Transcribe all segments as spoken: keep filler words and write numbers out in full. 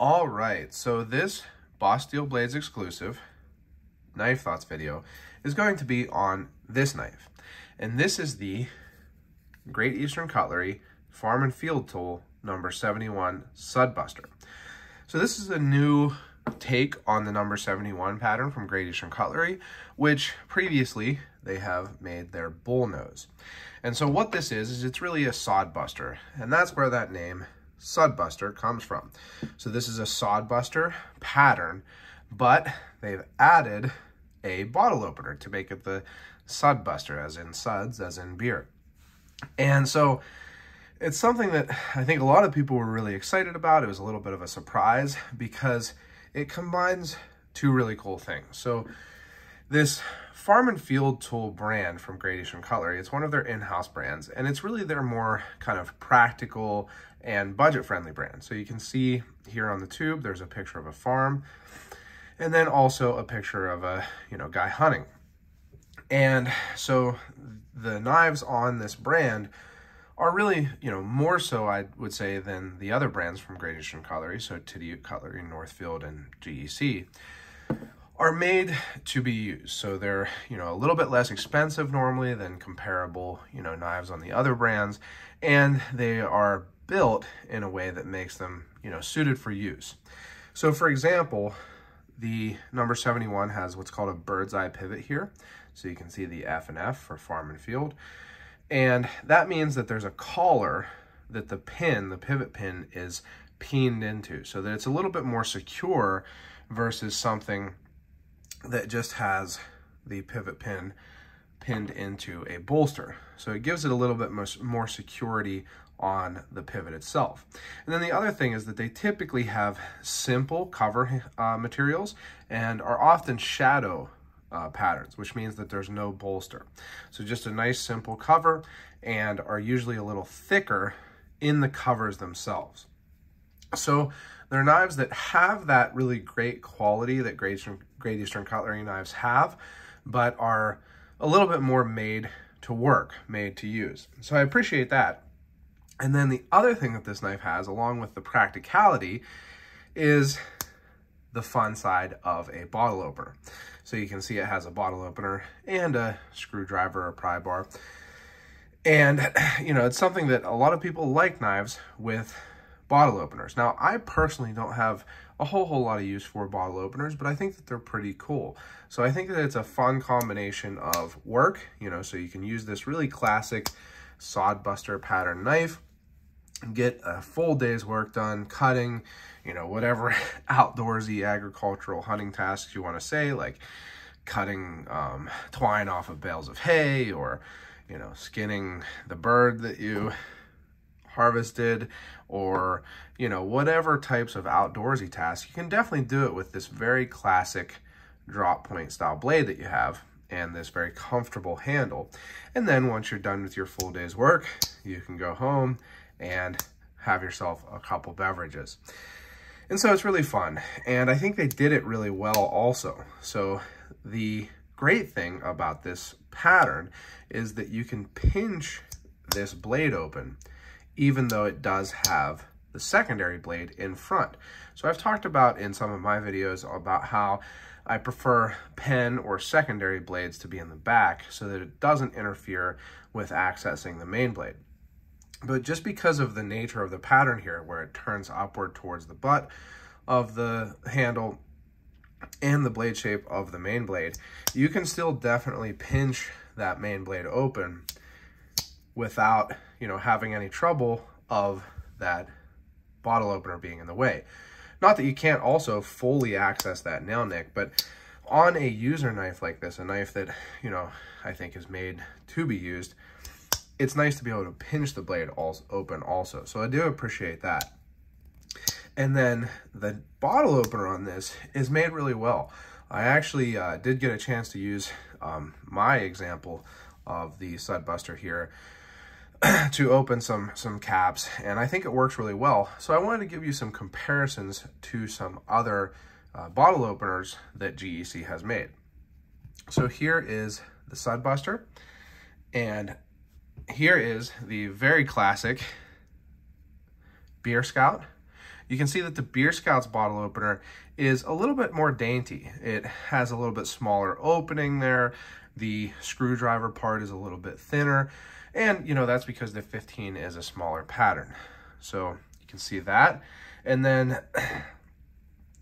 All right, so this Boss Steel Blades exclusive Knife Thoughts video is going to be on this knife. And this is the Great Eastern Cutlery Farm and Field Tool number seventy-one Sodbuster. So this is a new take on the number seventy-one pattern from Great Eastern Cutlery, which previously they have made their Bull Nose. And so what this is, is it's really a Sodbuster, and that's where that name Sodbuster comes from. So this is a Sodbuster pattern, but they've added a bottle opener to make it the Sodbuster, as in suds, as in beer. And so it's something that I think a lot of people were really excited about. It was a little bit of a surprise because it combines two really cool things. So this Farm and Field Tool brand from Great Eastern Cutlery, it's one of their in-house brands, and it's really their more kind of practical and budget-friendly brand. So you can see here on the tube, there's a picture of a farm, and then also a picture of a you know guy hunting. And so the knives on this brand are really, you know, more so, I would say, than the other brands from Great Eastern Cutlery, so Tidioute Cutlery, Northfield, and G E C, are made to be used. So they're, you know, a little bit less expensive normally than comparable, you know, knives on the other brands, and they are built in a way that makes them, you know, suited for use. So for example, the number seventy-one has what's called a bird's eye pivot here. So you can see the F and F for farm and field. And that means that there's a collar that the pin, the pivot pin, is pinned into, so that it's a little bit more secure versus something that just has the pivot pin pinned into a bolster. So it gives it a little bit more security on the pivot itself. And then the other thing is that they typically have simple cover uh, materials and are often shadow uh, patterns, which means that there's no bolster. So just a nice simple cover, and are usually a little thicker in the covers themselves. So they're knives that have that really great quality that Great Eastern, Great Eastern Cutlery knives have, but are a little bit more made to work, made to use. So I appreciate that. And then the other thing that this knife has, along with the practicality, is the fun side of a bottle opener. So you can see it has a bottle opener and a screwdriver or pry bar. And, you know, it's something that a lot of people like knives with bottle openers. Now, I personally don't have a whole, whole lot of use for bottle openers, but I think that they're pretty cool. So I think that it's a fun combination of work, you know, so you can use this really classic Sodbuster pattern knife and get a full day's work done cutting, you know, whatever outdoorsy agricultural hunting tasks you want to say, like cutting um, twine off of bales of hay, or, you know, skinning the bird that you harvested, or, you know, whatever types of outdoorsy tasks. You can definitely do it with this very classic drop point style blade that you have, and this very comfortable handle. And then once you're done with your full day's work, you can go home and have yourself a couple beverages. And so it's really fun, and I think they did it really well also. So the great thing about this pattern is that you can pinch this blade open, even though it does have the secondary blade in front. So I've talked about in some of my videos about how I prefer pen or secondary blades to be in the back so that it doesn't interfere with accessing the main blade. But just because of the nature of the pattern here, where it turns upward towards the butt of the handle and the blade shape of the main blade, you can still definitely pinch that main blade open without, you know, having any trouble of that bottle opener being in the way. Not that you can't also fully access that nail nick, but on a user knife like this, a knife that, you know, I think is made to be used, it's nice to be able to pinch the blade open also. So I do appreciate that. And then the bottle opener on this is made really well. I actually uh, did get a chance to use um, my example of the Sodbuster here to open some some caps, and I think it works really well. So I wanted to give you some comparisons to some other uh, bottle openers that G E C has made. So here is the Sodbuster, and here is the very classic Beer Scout. you can see that the Beer Scout's bottle opener is a little bit more dainty. It has a little bit smaller opening there. The screwdriver part is a little bit thinner. And, you know, that's because the fifteen is a smaller pattern. So you can see that. And then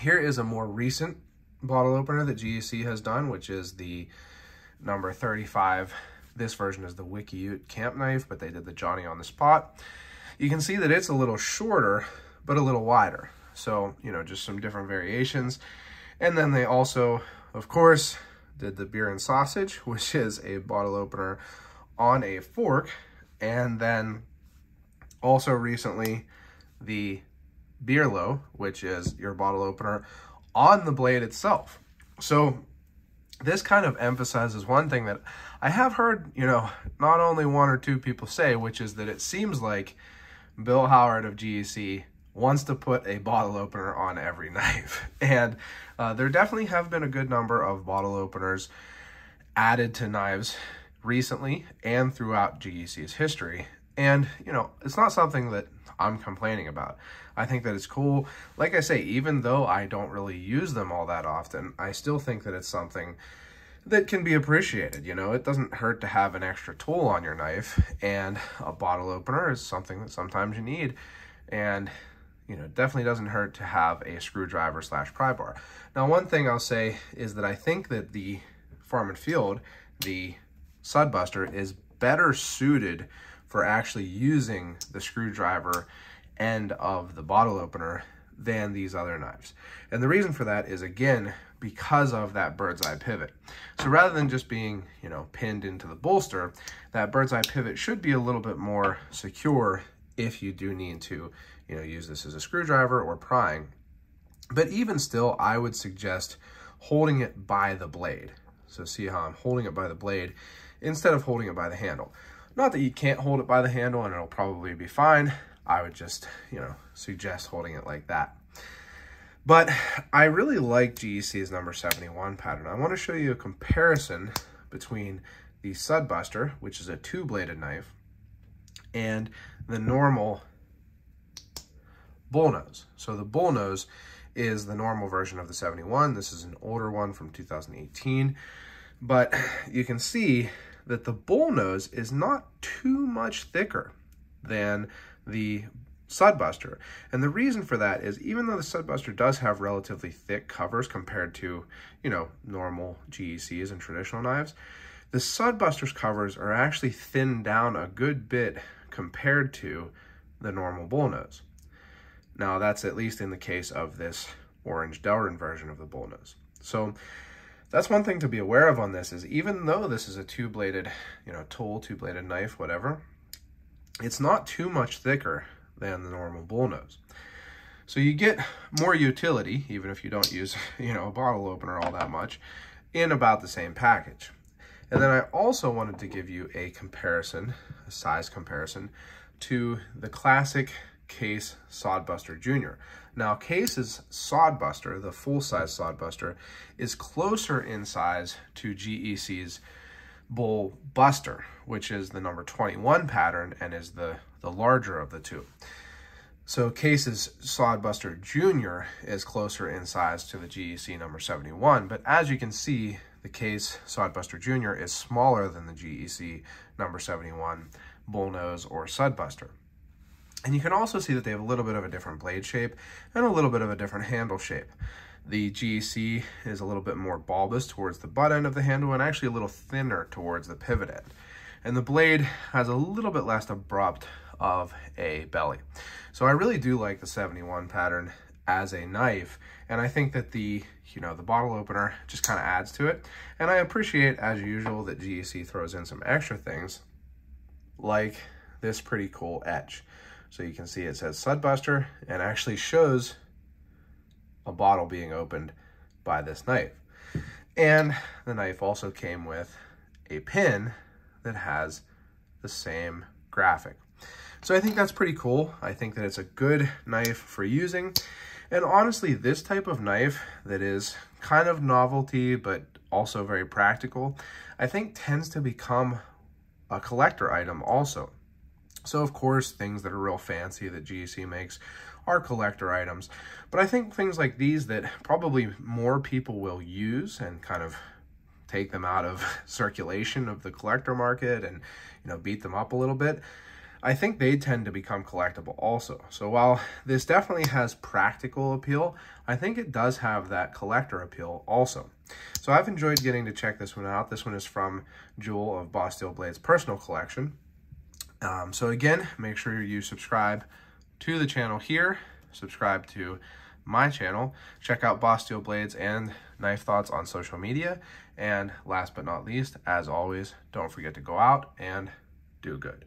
here is a more recent bottle opener that G E C has done, which is the number thirty-five. This version is the WikiUte Camp Knife, but they did the Johnny on the Spot. You can see that it's a little shorter, but a little wider. So, you know, just some different variations. And then they also, of course, did the Beer and Sausage, which is a bottle opener on a fork. And then also recently the beerlo, which is your bottle opener on the blade itself. So this kind of emphasizes one thing that I have heard, you know, not only one or two people say, which is that it seems like Bill Howard of G E C wants to put a bottle opener on every knife. And uh, there definitely have been a good number of bottle openers added to knives recently and throughout G E C's history. And, you know, it's not something that I'm complaining about. I think that it's cool. Like I say, even though I don't really use them all that often, I still think that it's something that can be appreciated. You know, it doesn't hurt to have an extra tool on your knife, and a bottle opener is something that sometimes you need. And, you know, it definitely doesn't hurt to have a screwdriver slash pry bar. Now, one thing I'll say is that I think that the Farm and Field, the Sodbuster, is better suited for actually using the screwdriver end of the bottle opener than these other knives. And the reason for that is, again, because of that bird's eye pivot. So rather than just being, you know, pinned into the bolster, that bird's eye pivot should be a little bit more secure if you do need to, you know, use this as a screwdriver or prying. But even still, I would suggest holding it by the blade. So see how I'm holding it by the blade instead of holding it by the handle. Not that you can't hold it by the handle and it'll probably be fine. I would just, you know, suggest holding it like that. But I really like G E C's number seventy-one pattern. I want to show you a comparison between the Sodbuster, which is a two-bladed knife, and the normal Bull Nose. So the Bull Nose is the normal version of the seventy-one. This is an older one from two thousand eighteen. But you can see that the Bull Nose is not too much thicker than the Sodbuster. And the reason for that is, even though the Sodbuster does have relatively thick covers compared to, you know, normal G E Cs and traditional knives, the Sodbuster's covers are actually thinned down a good bit compared to the normal Bull Nose. Now, that's at least in the case of this orange Delrin version of the Bull Nose. So that's one thing to be aware of on this, is even though this is a two-bladed, you know, tool, two-bladed knife, whatever, it's not too much thicker than the normal Bull Nose. So you get more utility, even if you don't use, you know, a bottle opener all that much, in about the same package. And then I also wanted to give you a comparison, a size comparison, to the classic Case Sodbuster Junior Now, Case's Sodbuster, the full-size Sodbuster, is closer in size to G E C's Bull Buster, which is the number twenty-one pattern and is the, the larger of the two. So Case's Sodbuster Junior is closer in size to the G E C number seventy-one, but as you can see, the Case Sodbuster Junior is smaller than the G E C number seventy-one, Bull Nose, or Sodbuster. And you can also see that they have a little bit of a different blade shape and a little bit of a different handle shape. The G E C is a little bit more bulbous towards the butt end of the handle and actually a little thinner towards the pivot end. And the blade has a little bit less abrupt of a belly. So I really do like the seventy-one pattern as a knife. And I think that the, you know, the bottle opener just kind of adds to it. And I appreciate, as usual, that G E C throws in some extra things like this pretty cool edge. So you can see it says Sodbuster and actually shows a bottle being opened by this knife. And the knife also came with a pin that has the same graphic. So I think that's pretty cool. I think that it's a good knife for using. And honestly, this type of knife that is kind of novelty, but also very practical, I think tends to become a collector item also. So of course, things that are real fancy that G E C makes are collector items. But I think things like these that probably more people will use and kind of take them out of circulation of the collector market and, you know, beat them up a little bit, I think they tend to become collectible also. So while this definitely has practical appeal, I think it does have that collector appeal also. So I've enjoyed getting to check this one out. This one is from Joel of Boss Steel Blades' personal collection. Um, so again, make sure you subscribe to the channel here, subscribe to my channel, check out Boss Steel Blades and Knife Thoughts on social media. And last but not least, as always, don't forget to go out and do good.